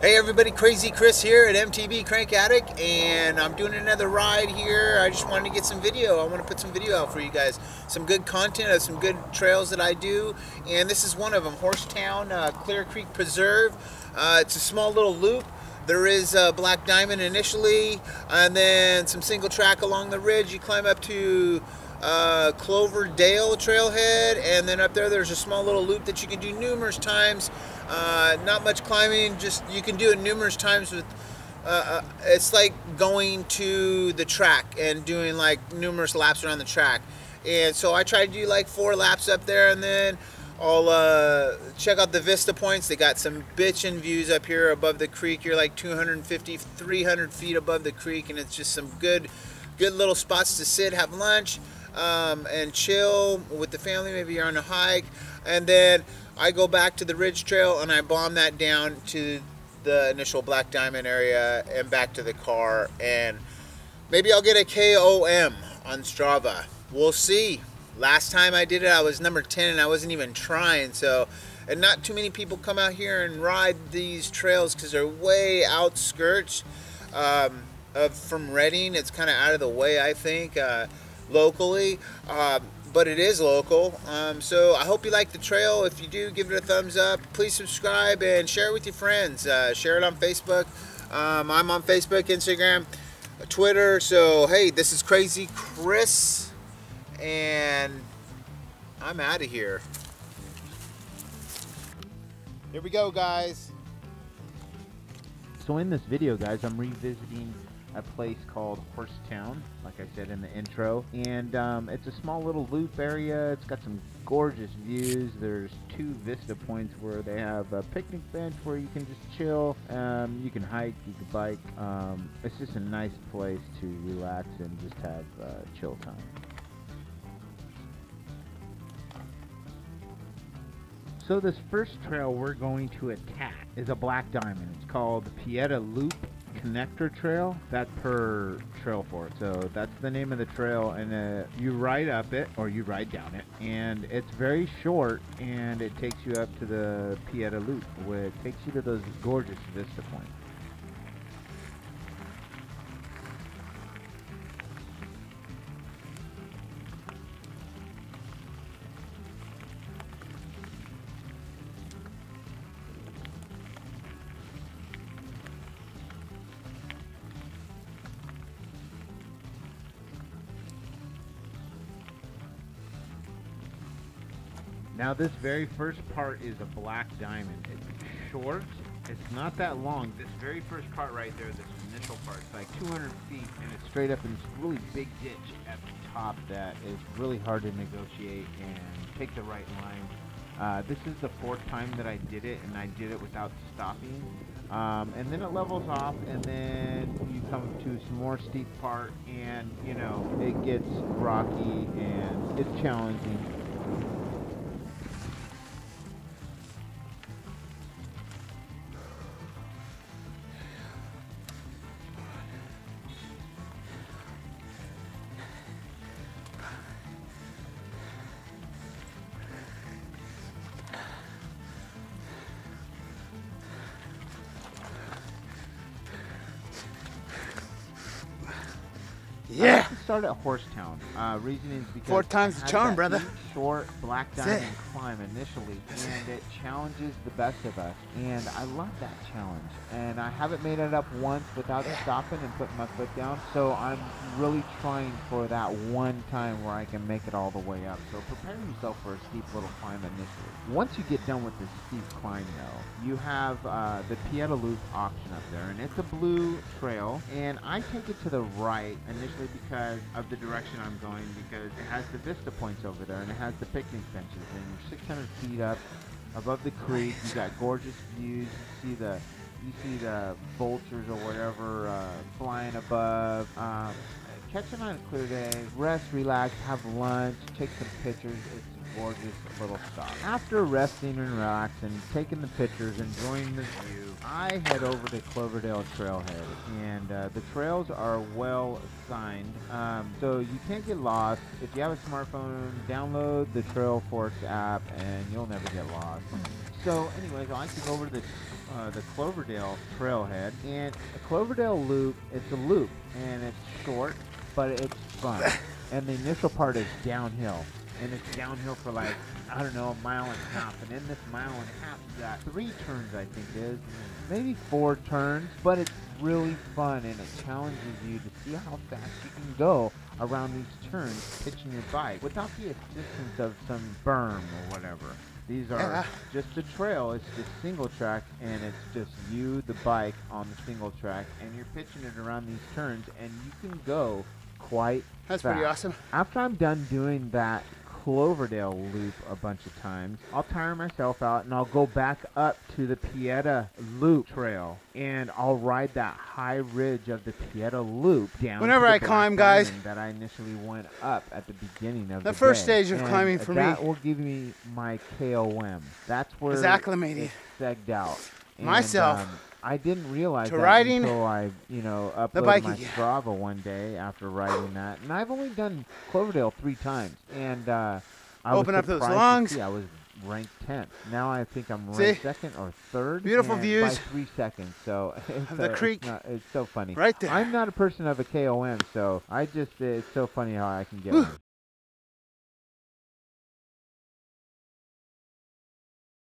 Hey everybody, Crazy Chris here at MTB Crank Attic, and I'm doing another ride here. I just wanted to get some video. I want to put some video out for you guys. Some good content of some good trails that I do, and this is one of them, Horsetown, Clear Creek Preserve. It's a small little loop. There is Black Diamond initially, and then some single track along the ridge. You climb up to Cloverdale trailhead, and then up there's a small little loop that you can do numerous times. Not much climbing, just you can do it numerous times with it's like going to the track and doing like numerous laps around the track. And so I try to do like 4 laps up there, and then I'll check out the vista points. They got some bitchin' views up here above the creek. You're like 250, 300 feet above the creek, and it's just some good little spots to sit, have lunch, and chill with the family. Maybe you're on a hike, and then I go back to the ridge trail and I bomb that down to the initial Black Diamond area and back to the car, and maybe I'll get a KOM on Strava. We'll see. Last time I did it, I was number 10 and I wasn't even trying. So, and not too many people come out here and ride these trails because they're way outskirts from Redding. It's kind of out of the way, I think, locally, but it is local. So I hope you like the trail. If you do, give it a thumbs up. Please subscribe and share it with your friends. Share it on Facebook. I'm on Facebook, Instagram, Twitter. So hey, this is Crazy Chris, and I'm out of here. Here we go, guys. So in this video, guys, I'm revisiting a place called Horsetown, like I said in the intro, and it's a small little loop area. It's got some gorgeous views. There's 2 vista points where they have a picnic bench where you can just chill. You can hike, you can bike. It's just a nice place to relax and just have chill time. So this first trail we're going to attack is a Black Diamond. It's called the Piety Loop Connector Trail. That's per Trail Forks, so that's the name of the trail, and you ride up it or you ride down it, and it's very short, and it takes you up to the Piety Loop, which takes you to those gorgeous vista points. Now this very first part is a Black Diamond. It's short, it's not that long. This very first part right there, this initial part, it's like 200 feet, and it's straight up in this really big ditch at the top that is really hard to negotiate and take the right line. This is the 4th time that I did it, and I did it without stopping. And then it levels off, and then you come to some more steep part, and you know, it gets rocky and it's challenging. Yeah. We start at Horsetown. Reason is because 4 times the charm, brother. Short Black Diamond climb initially, and it challenges the best of us. And I love that challenge. And I haven't made it up once without stopping and putting my foot down. So I'm really trying for that one time where I can make it all the way up. So prepare yourself for a steep little climb initially. Once you get done with the steep climb, though, you have the Piety Loop option up there, and it's a blue trail. And I take it to the right initially, because of the direction I'm going, because it has the vista points over there, and it has the picnic benches, and you're 600 feet up above the creek. You got gorgeous views. You see the vultures or whatever flying above. Catching on a clear day, rest, relax, have lunch, take some pictures. It's a gorgeous little stop. After resting and relaxing, taking the pictures, enjoying the view, I head over to Cloverdale Trailhead, and the trails are well signed, so you can't get lost. If you have a smartphone, download the Trail Forks app, and you'll never get lost. So anyways, I like to go over to the the Cloverdale trailhead. And a Cloverdale loop, it's a loop, and it's short, but it's fun. And the initial part is downhill. And it's downhill for like, I don't know, a mile and a half. And in this mile and a half, you got 3 turns, I think it is. Maybe 4 turns, but it's really fun, and it challenges you to see how fast you can go around these turns pitching your bike without the assistance of some berm or whatever. These are just a trail. It's just single track, and it's just you, the bike, on the single track, and you're pitching it around these turns, and you can go quite fast. That's pretty awesome. After I'm done doing that Cloverdale loop a bunch of times, I'll tire myself out and I'll go back up to the Piety Loop Trail, and I'll ride that high ridge of the Piety Loop down. Whenever I climb, guys, that I initially went up at the beginning of the first stage of climbing for me. That will give me my KOM. That's where it's segged out. Myself. I didn't realize that until I, uploaded my Strava one day after riding that. And I've only done Cloverdale 3 times. And I open was up those lungs. I was ranked 10th. Now I think I'm ranked 2nd or 3rd. Beautiful views. By 3 seconds. So it's, the creek. It's so funny. Right there. I'm not a person of a KOM, so it's so funny how I can get one.